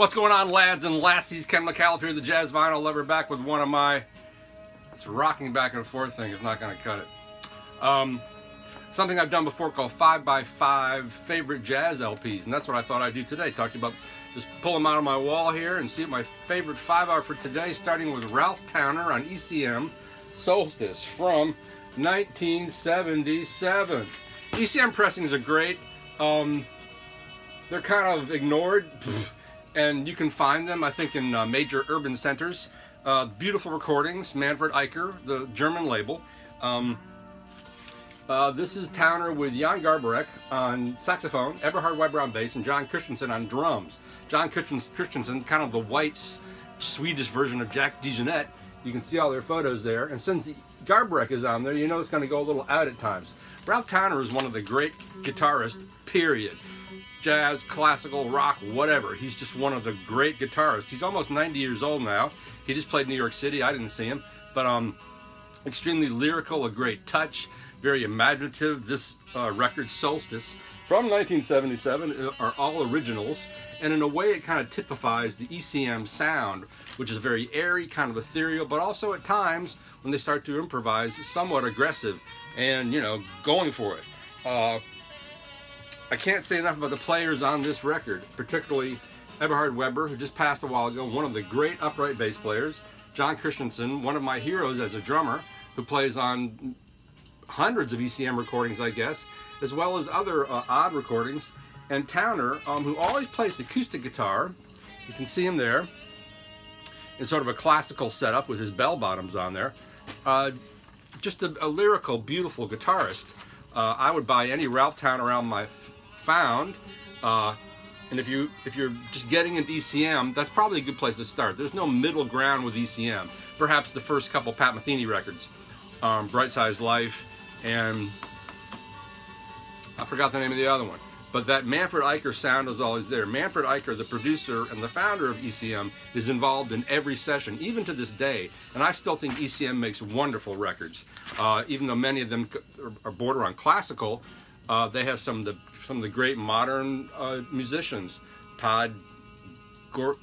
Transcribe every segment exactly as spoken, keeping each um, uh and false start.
What's going on, lads and lassies? Ken Micallef here, the Jazz Vinyl Lover, back with one of my... This rocking back and forth thing is not going to cut it. Um, something I've done before called five by five Favorite Jazz L Ps, and that's what I thought I'd do today. Talk to you about, just pull them out of my wall here and see what my favorite five are for today, starting with Ralph Towner on E C M, Solstice from nineteen seventy-seven. E C M pressings are great. Um, they're kind of ignored. Pfft. And you can find them, I think, in uh, major urban centers. Uh, beautiful recordings, Manfred Eicher, the German label. Um, uh, this is Towner with Jan Garbarek on saxophone, Eberhard Weber on bass, and Jon Christensen on drums. Jon Christensen, kind of the white Swedish version of Jack DeJohnette. You can see all their photos there. And since Garbarek is on there, you know it's going to go a little out at times. Ralph Towner is one of the great guitarists, period. Jazz, classical, rock, whatever. He's just one of the great guitarists. He's almost ninety years old now. He just played New York City. I didn't see him. But um, extremely lyrical, a great touch, very imaginative. This uh, record, Solstice, from nineteen seventy-seven, are all originals. And in a way, it kind of typifies the E C M sound, which is very airy, kind of ethereal, but also at times, when they start to improvise, somewhat aggressive and, you know, going for it. Uh, I can't say enough about the players on this record, particularly Eberhard Weber, who just passed a while ago, one of the great upright bass players, Jon Christensen, one of my heroes as a drummer, who plays on hundreds of E C M recordings, I guess, as well as other uh, odd recordings, and Towner, um, who always plays the acoustic guitar. You can see him there, in sort of a classical setup with his bell-bottoms on there. Uh, just a, a lyrical, beautiful guitarist. Uh, I would buy any Ralph Towner around my... found uh, and if you if you're just getting into E C M, that's probably a good place to start. There's no middle ground with E C M. Perhaps the first couple Pat Metheny records, um, Bright Size Life, and I forgot the name of the other one, but that Manfred Eicher sound is always there. Manfred Eicher, the producer and the founder of E C M, is involved in every session, even to this day, and I still think E C M makes wonderful records, uh, even though many of them are border on classical. Uh, they have some of the some of the great modern uh, musicians, Todd Gor-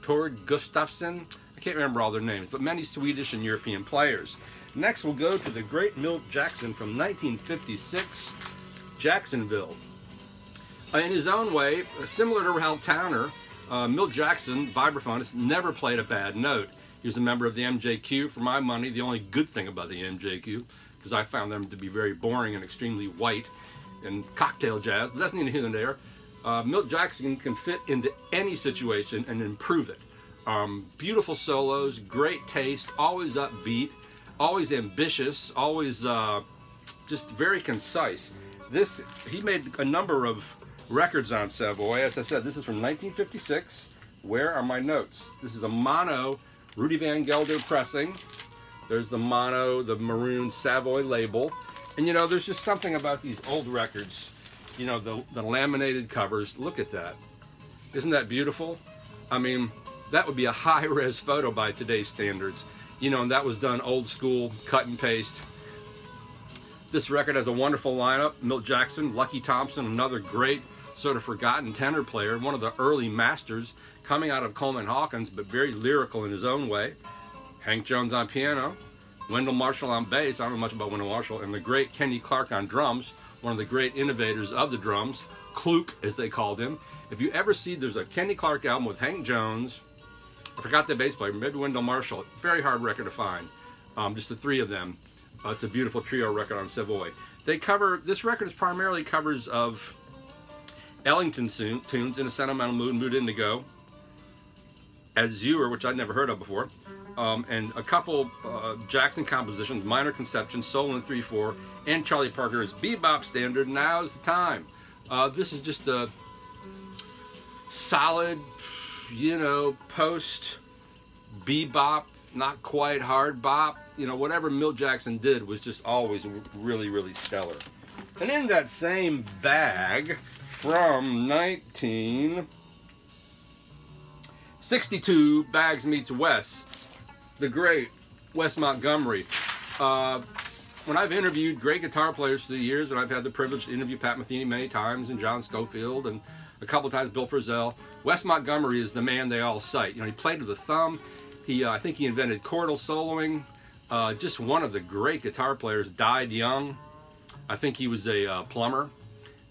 Tord Gustafsson. I can't remember all their names, but many Swedish and European players. Next, we'll go to the great Milt Jackson from nineteen fifty-six, Jacksonville. Uh, in his own way, similar to Ralph Towner, uh, Milt Jackson, vibraphonist, never played a bad note. He was a member of the M J Q, for my money, the only good thing about the M J Q, because I found them to be very boring and extremely white and cocktail jazz, but that's neither here nor there. Uh, Milt Jackson can fit into any situation and improve it. Um, beautiful solos, great taste, always upbeat, always ambitious, always uh, just very concise. This, he made a number of records on Savoy. As I said, this is from nineteen fifty-six. Where are my notes? This is a mono Rudy Van Gelder pressing. There's the mono, the maroon Savoy label. And you know, there's just something about these old records, you know, the, the laminated covers. Look at that. Isn't that beautiful? I mean, that would be a high-res photo by today's standards. You know, and that was done old school, cut and paste. This record has a wonderful lineup. Milt Jackson, Lucky Thompson, another great sort of forgotten tenor player, one of the early masters coming out of Coleman Hawkins, but very lyrical in his own way. Hank Jones on piano, Wendell Marshall on bass, I don't know much about Wendell Marshall, and the great Kenny Clark on drums, one of the great innovators of the drums, Klook as they called him. If you ever see, there's a Kenny Clark album with Hank Jones, I forgot the bass player, maybe Wendell Marshall, very hard record to find, um, just the three of them. Uh, it's a beautiful trio record on Savoy. They cover, this record is primarily covers of Ellington tunes, In a Sentimental Mood, Mood Indigo, Azure, which I'd never heard of before, Um, and a couple uh, Jackson compositions, Minor Conception, Solo in three four, and Charlie Parker's Bebop Standard, Now's the Time. Uh, this is just a solid, you know, post-bebop, not quite hard bop. You know, whatever Milt Jackson did was just always really, really stellar. And in that same bag from nineteen sixty-two, Bags Meets Wes, the great Wes Montgomery. Uh, when I've interviewed great guitar players through the years, and I've had the privilege to interview Pat Metheny many times, and John Schofield, and a couple of times, Bill Frisell. Wes Montgomery is the man they all cite. You know, he played with the thumb. He, uh, I think he invented chordal soloing. Uh, just one of the great guitar players, died young. I think he was a uh, plumber.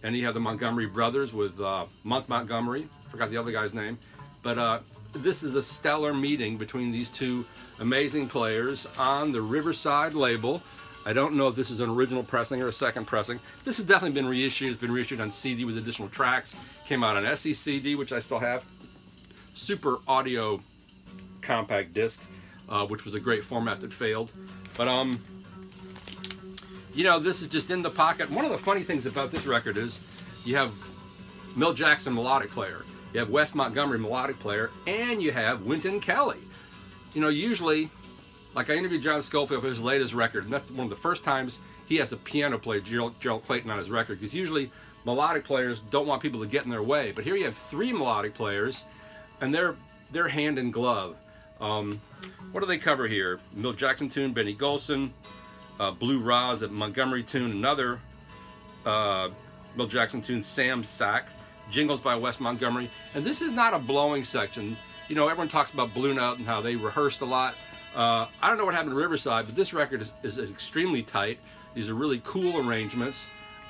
And he had the Montgomery brothers with uh, Monk Montgomery. Forgot the other guy's name. But uh, this is a stellar meeting between these two amazing players on the Riverside label. I don't know if this is an original pressing or a second pressing. This has definitely been reissued. It's been reissued on C D with additional tracks. Came out on S E C D, which I still have. Super Audio compact disc, uh, which was a great format that failed. But, um, you know, this is just in the pocket. One of the funny things about this record is you have Milt Jackson, melodic player. You have Wes Montgomery, melodic player. And you have Wynton Kelly. You know, usually... Like, I interviewed John Schofield for his latest record, and that's one of the first times he has a piano player, Gerald, Gerald Clayton, on his record, because usually melodic players don't want people to get in their way. But here you have three melodic players, and they're, they're hand in glove. Um, what do they cover here? Milt Jackson tune, Benny Golson, uh, Blue Roz at Montgomery tune, another uh, Milt Jackson tune, Sam Sack, Jingles by Wes Montgomery. And this is not a blowing section. You know, everyone talks about Blue Note and how they rehearsed a lot. Uh, I don't know what happened to Riverside, but this record is, is, is extremely tight. These are really cool arrangements.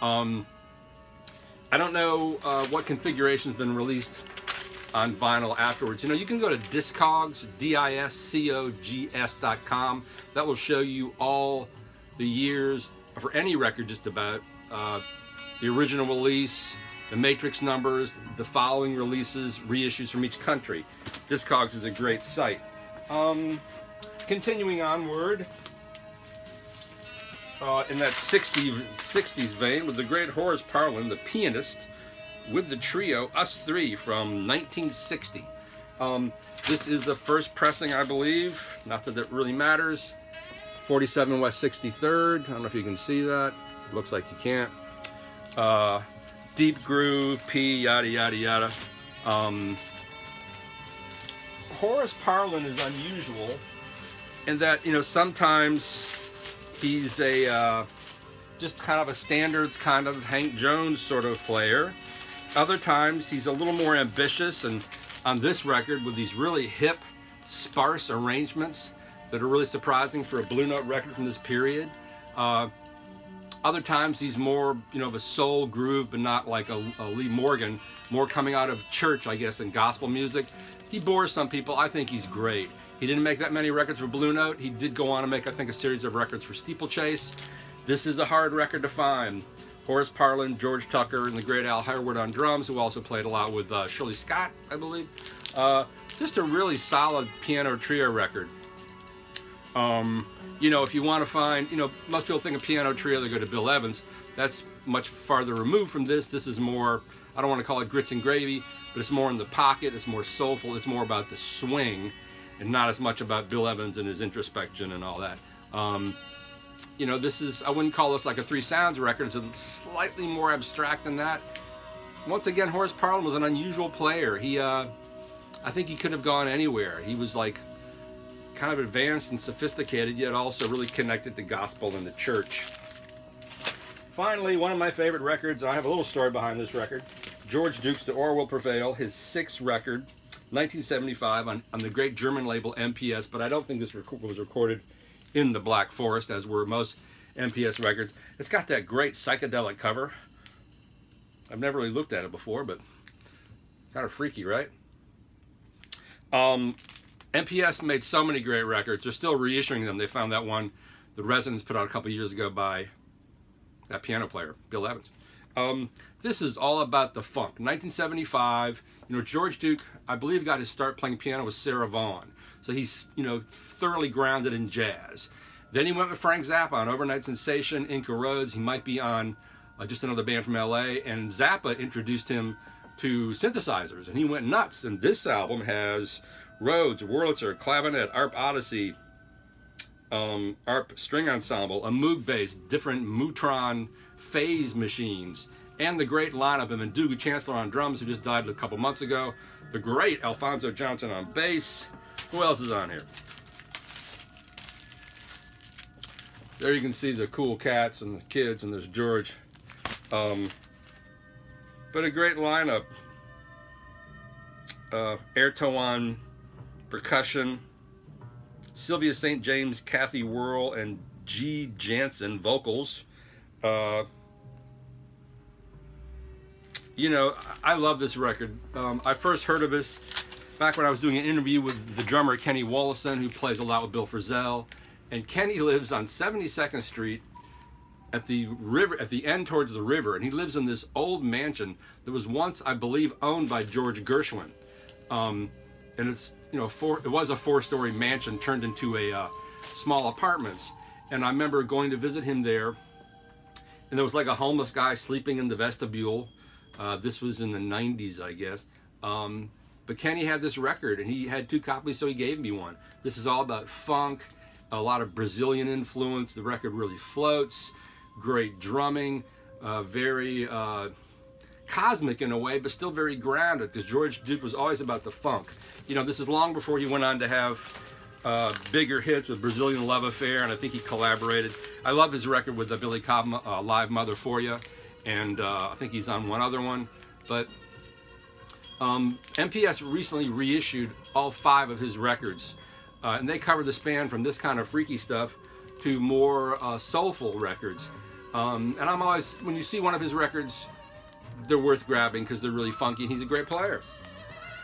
Um, I don't know uh, what configuration has been released on vinyl afterwards. You know, you can go to Discogs, D I S C O G S dot com. That will show you all the years for any record, just about. Uh, the original release, the matrix numbers, the following releases, reissues from each country. Discogs is a great site. Um... Continuing onward uh, in that sixties vein with the great Horace Parlan, the pianist, with the trio Us Three from nineteen sixty. Um, this is the first pressing, I believe. Not that that really matters. forty-seven West sixty-third. I don't know if you can see that. It looks like you can't. Uh, deep groove, P, yada, yada, yada. Um, Horace Parlan is unusual. And that, you know, sometimes he's a uh, just kind of a standards kind of Hank Jones sort of player. Other times he's a little more ambitious, and on this record with these really hip, sparse arrangements that are really surprising for a Blue Note record from this period. Uh, other times he's more, you know, of a soul groove, but not like a, a Lee Morgan, more coming out of church, I guess, and gospel music. He bores some people. I think he's great. He didn't make that many records for Blue Note. He did go on to make, I think, a series of records for Steeplechase. This is a hard record to find. Horace Parlan, George Tucker, and the great Al Herwood on drums, who also played a lot with uh, Shirley Scott, I believe. Uh, just a really solid piano trio record. Um, you know, if you want to find, you know, most people think of piano trio, they go to Bill Evans. That's much farther removed from this. This is more, I don't want to call it grits and gravy, but it's more in the pocket, it's more soulful, it's more about the swing, and not as much about Bill Evans and his introspection and all that. Um, you know, this is, I wouldn't call this like a Three Sounds record. It's slightly more abstract than that. Once again, Horace Parlan was an unusual player. He, uh, I think he could have gone anywhere. He was like kind of advanced and sophisticated, yet also really connected to gospel and the church. Finally, one of my favorite records, I have a little story behind this record, George Duke's The Orr Will Prevail, his sixth record, nineteen seventy-five on, on the great German label M P S, but I don't think this rec- was recorded in the Black Forest, as were most M P S records. It's got that great psychedelic cover. I've never really looked at it before, but it's kind of freaky, right? Um, M P S made so many great records. They're still reissuing them. They found that one The Residents put out a couple years ago by that piano player, Bill Evans. Um, this is all about the funk. nineteen seventy-five, you know, George Duke, I believe, got his start playing piano with Sarah Vaughan. So he's, you know, thoroughly grounded in jazz. Then he went with Frank Zappa on Overnight Sensation, Inca Roads. He might be on uh, just another band from L A. And Zappa introduced him to synthesizers, and he went nuts. And this album has Rhodes, Wurlitzer, Clavinet, Arp Odyssey, um, Arp String Ensemble, a Moog bass, different Mootron phase machines, and the great lineup of Ndugu Chancellor on drums, who just died a couple months ago, the great Alfonso Johnson on bass. Who else is on here? There you can see the cool cats and the kids, and there's George. Um, but a great lineup. uh, Ertawan percussion, Sylvia Saint James, Kathy Wuerl, and G. Jansen vocals. Uh, you know, I love this record. Um, I first heard of this back when I was doing an interview with the drummer Kenny Wallison, who plays a lot with Bill Frisell. And Kenny lives on seventy-second Street at the river, at the end towards the river, and he lives in this old mansion that was once, I believe, owned by George Gershwin. Um, and it's, you know, four, it was a four-story mansion turned into a uh, small apartments. And I remember going to visit him there, and there was like a homeless guy sleeping in the vestibule. Uh, this was in the nineties, I guess. Um, but Kenny had this record, and he had two copies, so he gave me one. This is all about funk, a lot of Brazilian influence. The record really floats, great drumming, uh, very uh, cosmic in a way, but still very grounded, because George Duke was always about the funk. You know, this is long before he went on to have uh, bigger hits with Brazilian Love Affair, and I think he collaborated. I love his record with the Billy Cobb, uh, Live Mother For Ya, and uh, I think he's on one other one. But um, M P S recently reissued all five of his records. Uh, and they cover the span from this kind of freaky stuff to more uh, soulful records. Um, and I'm always, when you see one of his records, they're worth grabbing because they're really funky, and he's a great player.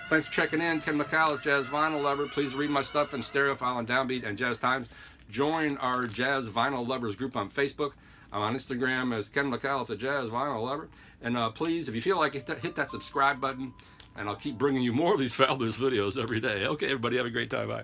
Thanks for checking in. Ken Micallef, Jazz Vinyl Lover. Please read my stuff in Stereophile and Downbeat and Jazz Times. Join our Jazz Vinyl Lovers group on Facebook. I'm on Instagram as Ken Micallef, the Jazz Vinyl Lover. And uh, please, if you feel like it, hit that subscribe button, and I'll keep bringing you more of these fabulous videos every day. Okay, everybody, have a great time. Bye.